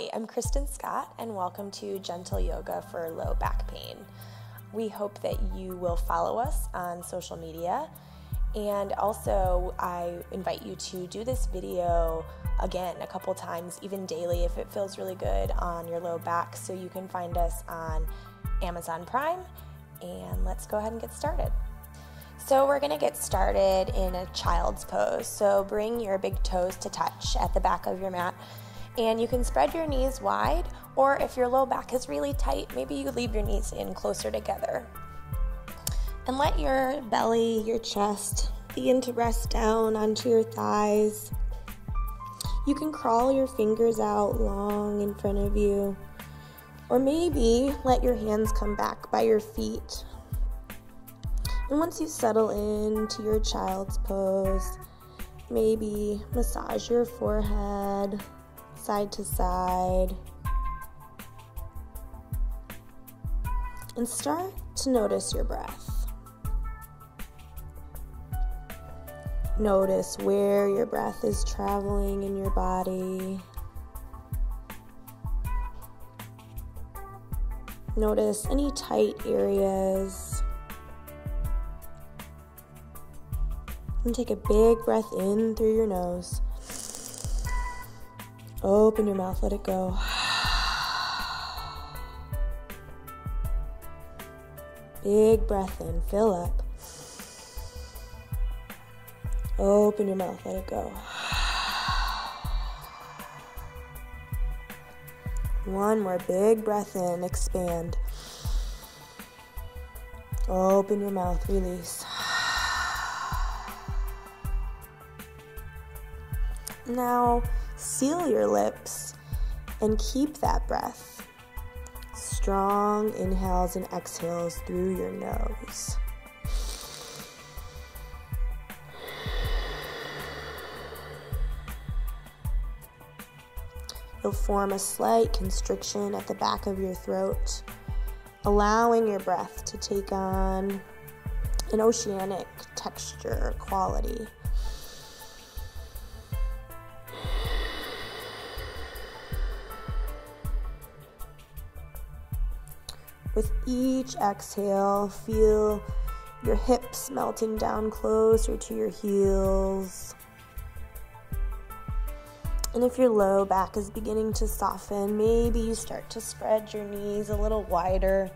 Hi, I'm Krystin Scott, and welcome to Gentle Yoga for Low Back Pain. We hope that you will follow us on social media, and also I invite you to do this video again a couple times, even daily if it feels really good on your low back, so you can find us on Amazon Prime, and let's go ahead and get started. So we're going to get started in a child's pose, so bring your big toes to touch at the back of your mat. And you can spread your knees wide, or if your low back is really tight, maybe you leave your knees in closer together. And let your belly, your chest, begin to rest down onto your thighs. You can crawl your fingers out long in front of you, or maybe let your hands come back by your feet. And once you settle into your child's pose, maybe massage your forehead, side to side, and start to notice your breath. Notice where your breath is traveling in your body. Notice any tight areas. And take a big breath in through your nose. Open your mouth, let it go. Big breath in, fill up. Open your mouth, let it go. One more big breath in, expand. Open your mouth, release. Now, seal your lips and keep that breath. Strong inhales and exhales through your nose. You'll form a slight constriction at the back of your throat, allowing your breath to take on an oceanic texture quality. With each exhale, feel your hips melting down closer to your heels. And if your low back is beginning to soften, maybe you start to spread your knees a little wider,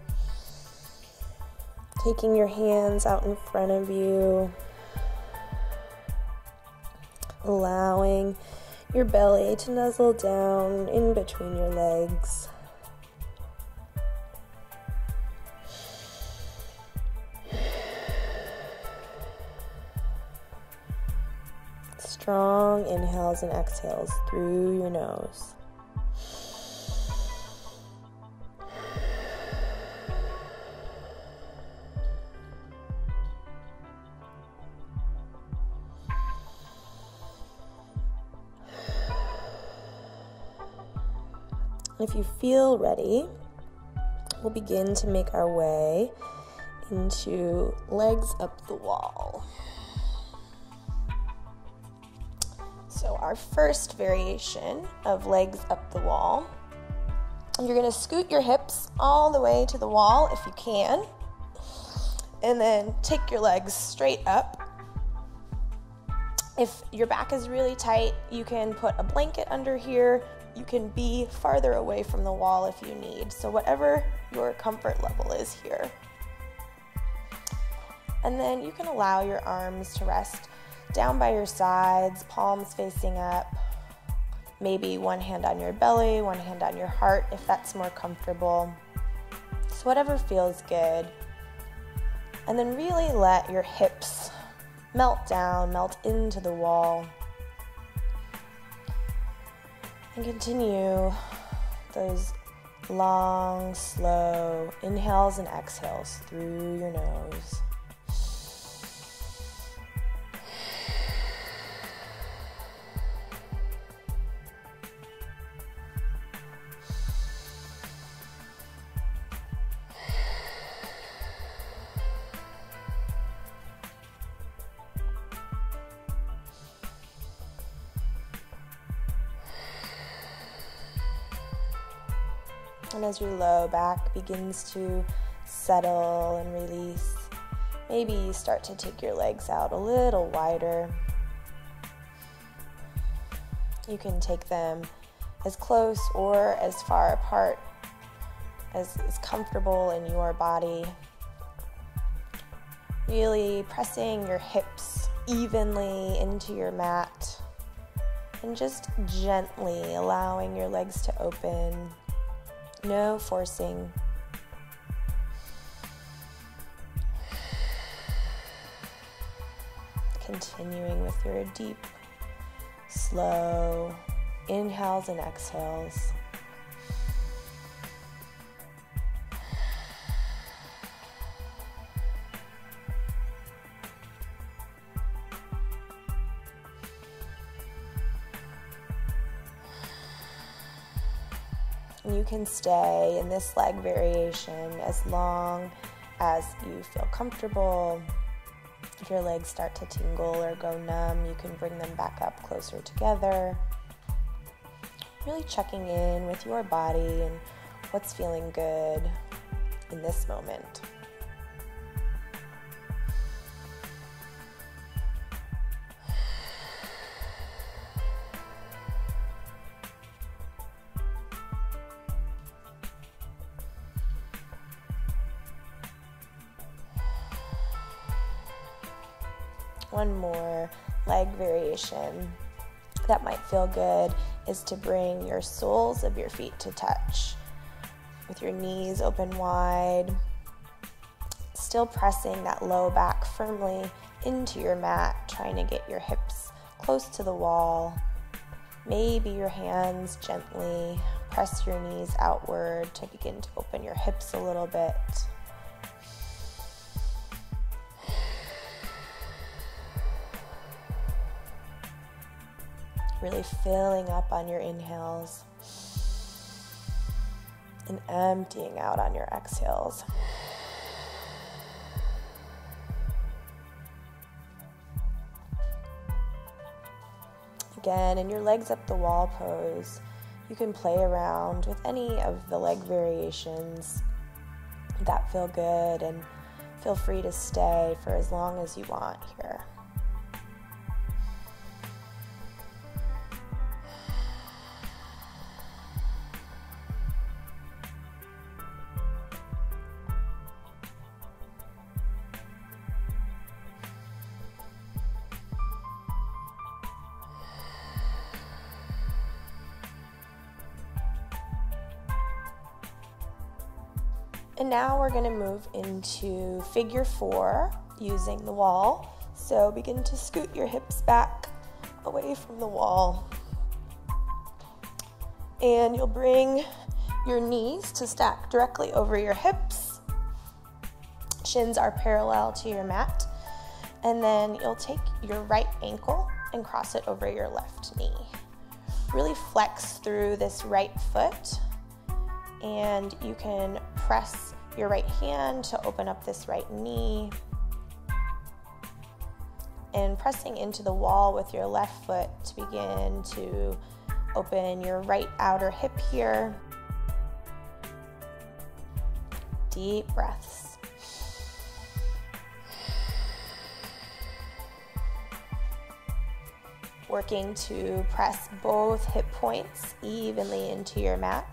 taking your hands out in front of you, allowing your belly to nuzzle down in between your legs. Strong inhales and exhales through your nose. If you feel ready, we'll begin to make our way into legs up the wall. So our first variation of legs up the wall, you're going to scoot your hips all the way to the wall if you can, and then take your legs straight up. If your back is really tight, you can put a blanket under here. You can be farther away from the wall if you need, so whatever your comfort level is here. And then you can allow your arms to rest down by your sides, palms facing up, maybe one hand on your belly, one hand on your heart if that's more comfortable. So whatever feels good. And then really let your hips melt down, melt into the wall. And continue those long, slow inhales and exhales through your nose. And as your low back begins to settle and release, maybe you start to take your legs out a little wider. You can take them as close or as far apart as is comfortable in your body. Really pressing your hips evenly into your mat and just gently allowing your legs to open. No forcing. Continuing with your deep, slow inhales and exhales. You can stay in this leg variation as long as you feel comfortable. If your legs start to tingle or go numb, you can bring them back up closer together. Really checking in with your body and what's feeling good in this moment. One more leg variation that might feel good is to bring your soles of your feet to touch with your knees open wide, still pressing that low back firmly into your mat, trying to get your hips close to the wall. Maybe your hands gently press your knees outward to begin to open your hips a little bit. Really filling up on your inhales and emptying out on your exhales. Again, in your legs up the wall pose, you can play around with any of the leg variations that feel good and feel free to stay for as long as you want here. And now we're going to move into figure four using the wall. So begin to scoot your hips back away from the wall. And you'll bring your knees to stack directly over your hips. Shins are parallel to your mat. And then you'll take your right ankle and cross it over your left knee. Really flex through this right foot. And you can press your right hand to open up this right knee. And pressing into the wall with your left foot to begin to open your right outer hip here. Deep breaths. Working to press both hip points evenly into your mat,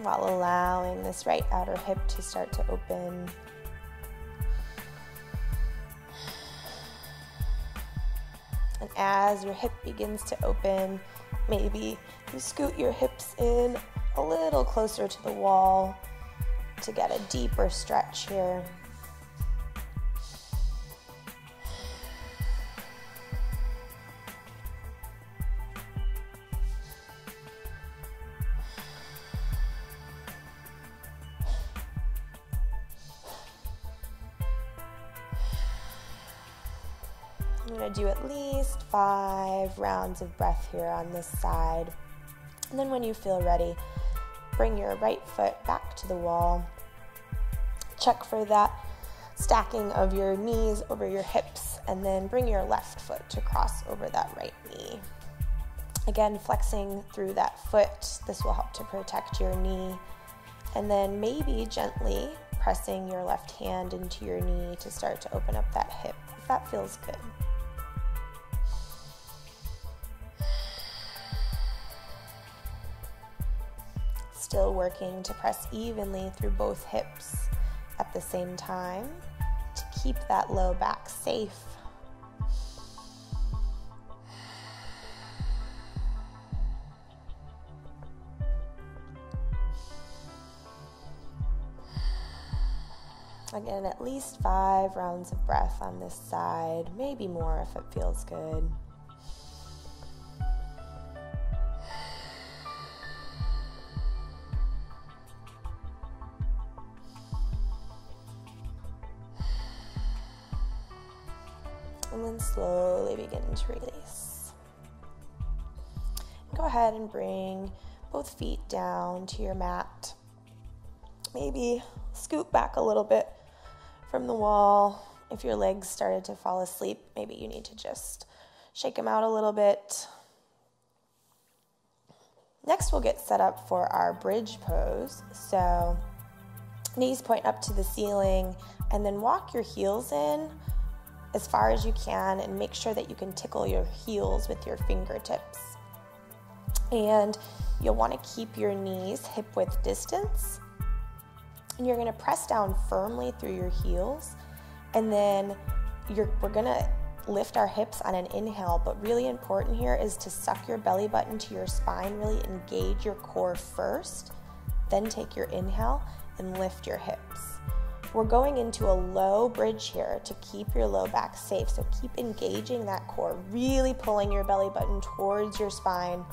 while allowing this right outer hip to start to open. And as your hip begins to open, maybe you scoot your hips in a little closer to the wall to get a deeper stretch here. I'm going to do at least 5 rounds of breath here on this side. And then when you feel ready, bring your right foot back to the wall. Check for that stacking of your knees over your hips, and then bring your left foot to cross over that right knee. Again, flexing through that foot. This will help to protect your knee. And then maybe gently pressing your left hand into your knee to start to open up that hip, if that feels good. Still working to press evenly through both hips at the same time to keep that low back safe. Again, at least 5 rounds of breath on this side, maybe more if it feels good. And then slowly begin to release. Go ahead and bring both feet down to your mat. Maybe scoot back a little bit from the wall. If your legs started to fall asleep, maybe you need to just shake them out a little bit. Next, we'll get set up for our bridge pose. So knees point up to the ceiling, and then walk your heels in as far as you can, and make sure that you can tickle your heels with your fingertips. And you'll want to keep your knees hip-width distance. And you're going to press down firmly through your heels, and then we're going to lift our hips on an inhale, but really important here is to suck your belly button to your spine, really engage your core first, then take your inhale and lift your hips. We're going into a low bridge here to keep your low back safe, so keep engaging that core, really pulling your belly button towards your spine,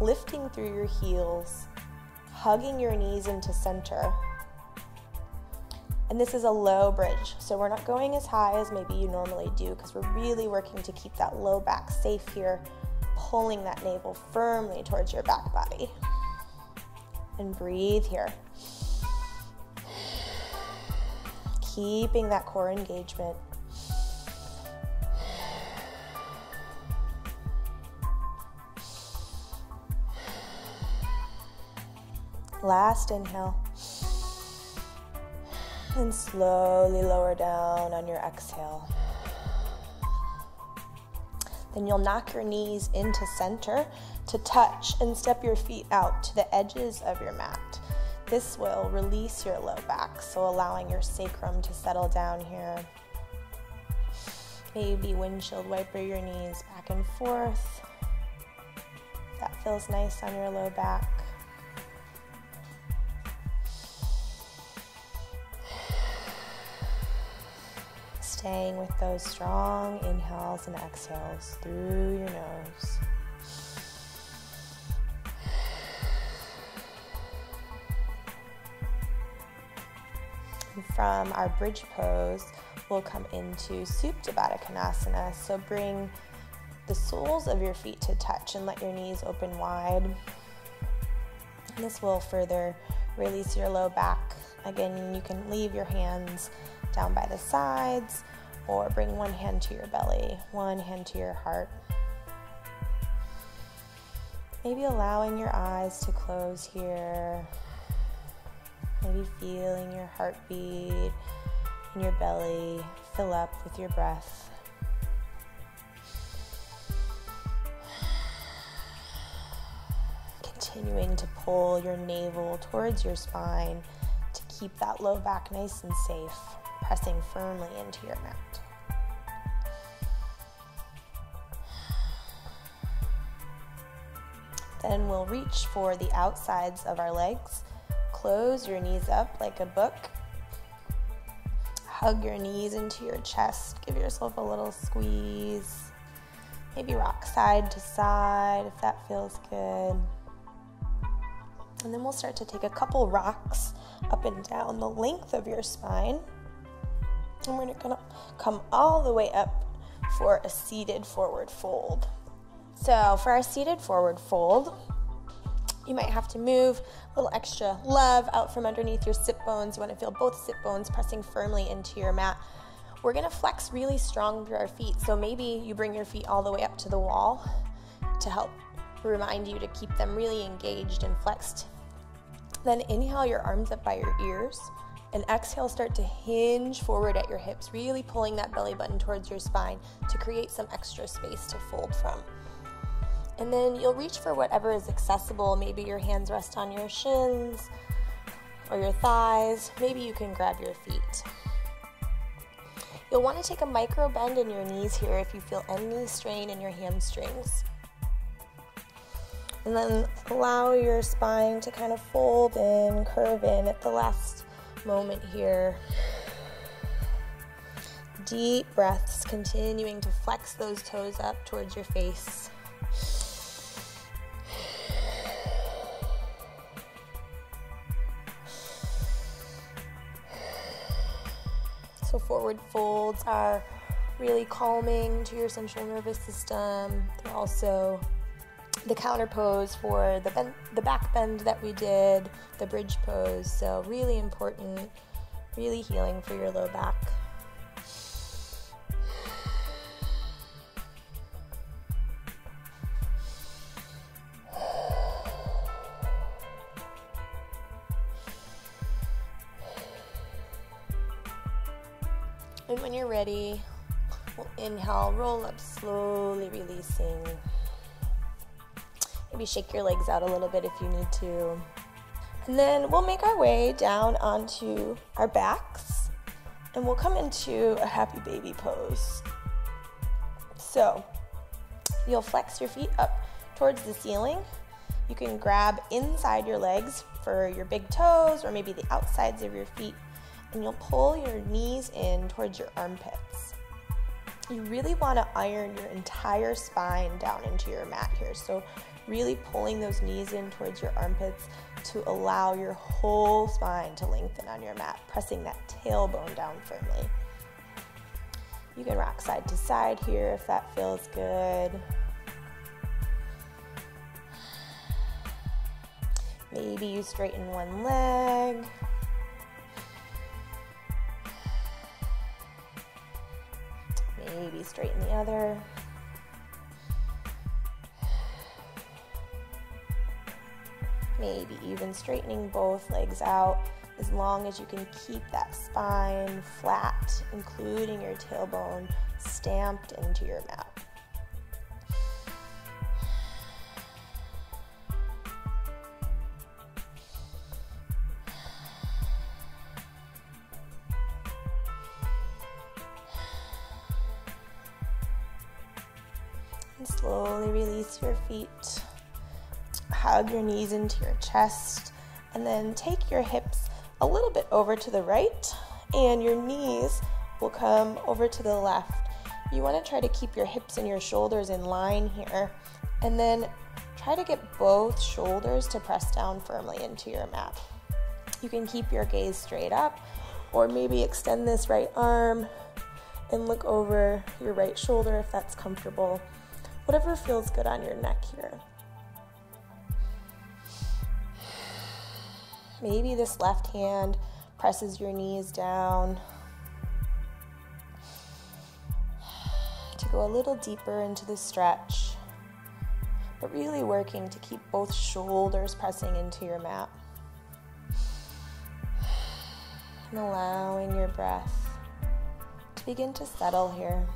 lifting through your heels, hugging your knees into center. And this is a low bridge, so we're not going as high as maybe you normally do, because we're really working to keep that low back safe here, pulling that navel firmly towards your back body. And breathe here. Keeping that core engagement. Last inhale. And slowly lower down on your exhale. Then you'll knock your knees into center to touch, and step your feet out to the edges of your mat. This will release your low back, so allowing your sacrum to settle down here. Maybe windshield wiper your knees back and forth. That feels nice on your low back. Staying with those strong inhales and exhales through your nose. And from our bridge pose, we'll come into Supta Baddha Konasana. So bring the soles of your feet to touch and let your knees open wide. And this will further release your low back. Again, you can leave your hands down by the sides, or bring one hand to your belly, one hand to your heart. Maybe allowing your eyes to close here. Maybe feeling your heartbeat in your belly fill up with your breath. Continuing to pull your navel towards your spine to keep that low back nice and safe. Pressing firmly into your mat. Then we'll reach for the outsides of our legs. Close your knees up like a book. Hug your knees into your chest. Give yourself a little squeeze. Maybe rock side to side if that feels good. And then we'll start to take a couple rocks up and down the length of your spine. And we're going to come all the way up for a seated forward fold. So for our seated forward fold, you might have to move a little extra love out from underneath your sit bones. You want to feel both sit bones pressing firmly into your mat. We're going to flex really strong through our feet. So maybe you bring your feet all the way up to the wall to help remind you to keep them really engaged and flexed. Then inhale your arms up by your ears, and exhale, start to hinge forward at your hips, really pulling that belly button towards your spine to create some extra space to fold from. And then you'll reach for whatever is accessible. Maybe your hands rest on your shins or your thighs. Maybe you can grab your feet. You'll want to take a micro bend in your knees here if you feel any strain in your hamstrings. And then allow your spine to kind of fold in, curve in at the last moment here. Deep breaths, continuing to flex those toes up towards your face. So forward folds are really calming to your central nervous system. They're also the counter pose for the back bend that we did, the bridge pose. So really important, really healing for your low back. And when you're ready, we'll inhale, roll up slowly, releasing. Maybe shake your legs out a little bit if you need to. And then we'll make our way down onto our backs, and we'll come into a happy baby pose. So you'll flex your feet up towards the ceiling. You can grab inside your legs for your big toes or maybe the outsides of your feet, and you'll pull your knees in towards your armpits. You really want to iron your entire spine down into your mat here. So really pulling those knees in towards your armpits to allow your whole spine to lengthen on your mat, pressing that tailbone down firmly. You can rock side to side here if that feels good. Maybe you straighten one leg. Maybe straighten the other. Maybe even straightening both legs out, as long as you can keep that spine flat, including your tailbone, stamped into your mat. Slowly release your feet, hug your knees into your chest, and then take your hips a little bit over to the right, and your knees will come over to the left. You want to try to keep your hips and your shoulders in line here, and then try to get both shoulders to press down firmly into your mat. You can keep your gaze straight up, or maybe extend this right arm and look over your right shoulder if that's comfortable. Whatever feels good on your neck here. Maybe this left hand presses your knees down to go a little deeper into the stretch, but really working to keep both shoulders pressing into your mat and allowing your breath to begin to settle here.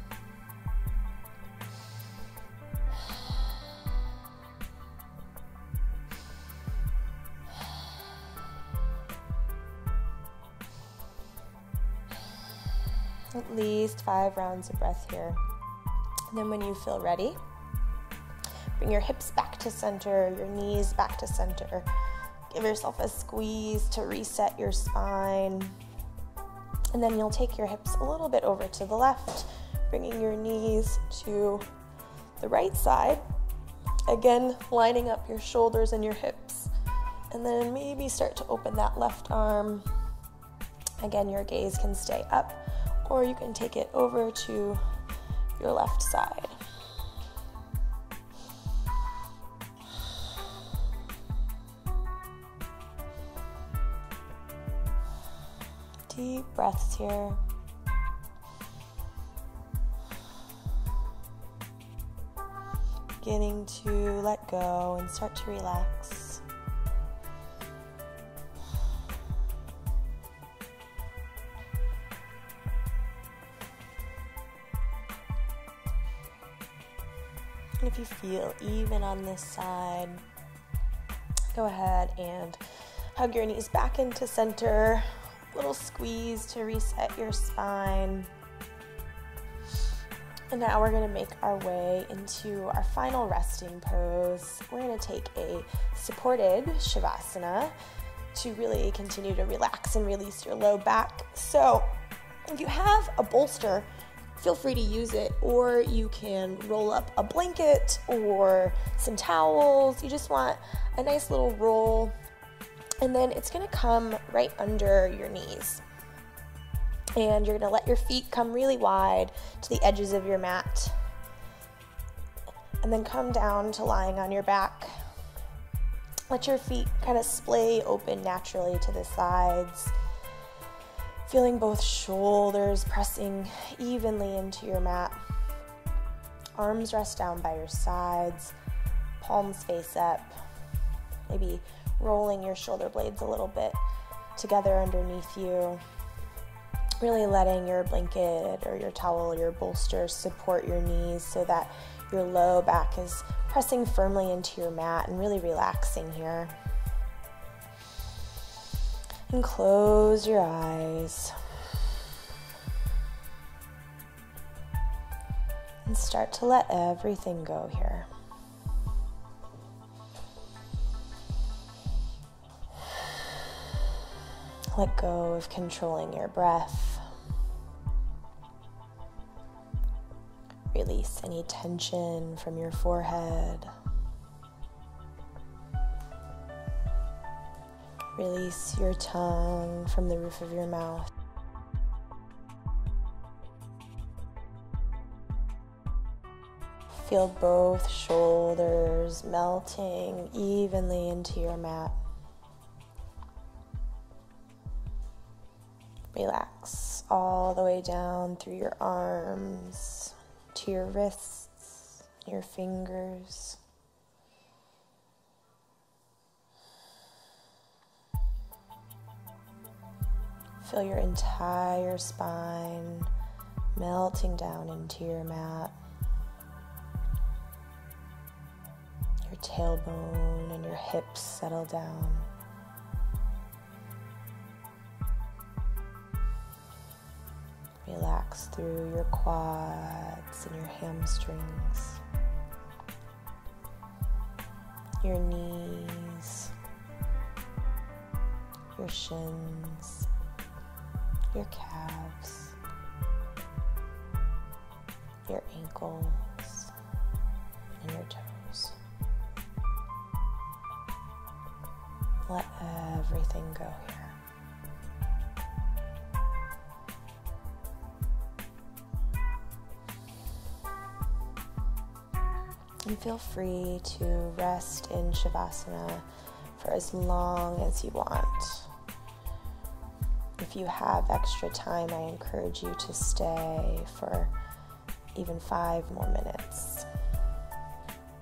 At least 5 rounds of breath here. And then when you feel ready, bring your hips back to center, your knees back to center. Give yourself a squeeze to reset your spine. And then you'll take your hips a little bit over to the left, bringing your knees to the right side. Again, lining up your shoulders and your hips. And then maybe start to open that left arm. Again, your gaze can stay up, or you can take it over to your left side. Deep breaths here. beginning to let go and start to relax. And if you feel even on this side, go ahead and hug your knees back into center. Little squeeze to reset your spine. And now we're going to make our way into our final resting pose. We're going to take a supported shavasana to really continue to relax and release your low back. So if you have a bolster, feel free to use it, or you can roll up a blanket or some towels. You just want a nice little roll, and then it's going to come right under your knees. And you're going to let your feet come really wide to the edges of your mat, and then come down to lying on your back. Let your feet kind of splay open naturally to the sides. Feeling both shoulders pressing evenly into your mat. Arms rest down by your sides, palms face up, maybe rolling your shoulder blades a little bit together underneath you. Really letting your blanket or your towel or your bolster support your knees so that your low back is pressing firmly into your mat and really relaxing here. And close your eyes. And start to let everything go here. Let go of controlling your breath. Release any tension from your forehead. Release your tongue from the roof of your mouth. Feel both shoulders melting evenly into your mat. Relax all the way down through your arms, to your wrists, your fingers. Feel your entire spine melting down into your mat. Your tailbone and your hips settle down. Relax through your quads and your hamstrings, your knees, your shins, your calves, your ankles, and your toes. Let everything go here. And feel free to rest in Shavasana for as long as you want. If you have extra time, I encourage you to stay for even 5 more minutes.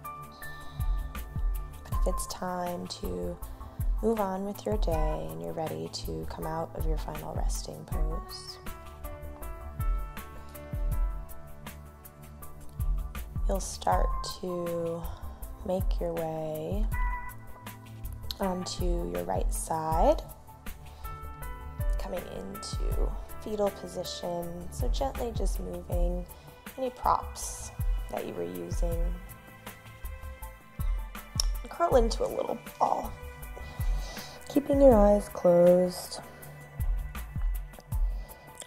But if it's time to move on with your day and you're ready to come out of your final resting pose, you'll start to make your way onto your right side. Coming into fetal position, so gently just moving any props that you were using. And curl into a little ball, keeping your eyes closed,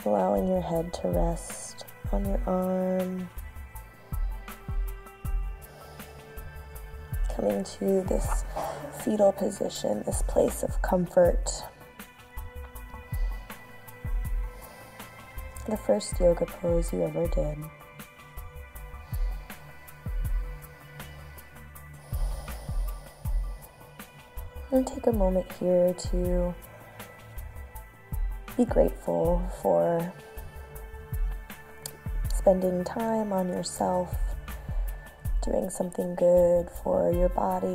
allowing your head to rest on your arm. Coming to this fetal position, this place of comfort. The first yoga pose you ever did. And take a moment here to be grateful for spending time on yourself, doing something good for your body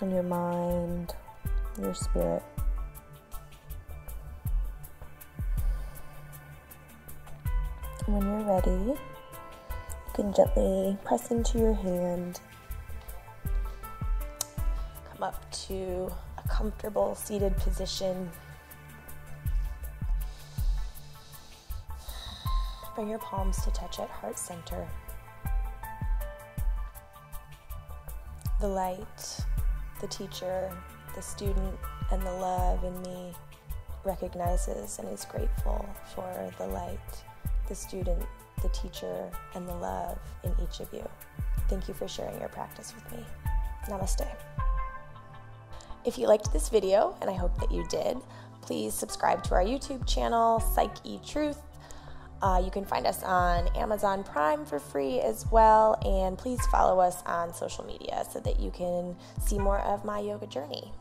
and your mind, your spirit. When you're ready, you can gently press into your hand, come up to a comfortable seated position. Bring your palms to touch at heart center. The light, the teacher, the student, and the love in me recognizes and is grateful for the light, the student, the teacher, and the love in each of you. Thank you for sharing your practice with me. Namaste. If you liked this video, and I hope that you did, please subscribe to our YouTube channel, PsycheTruth. You can find us on Amazon Prime for free as well, and please follow us on social media so that you can see more of my yoga journey.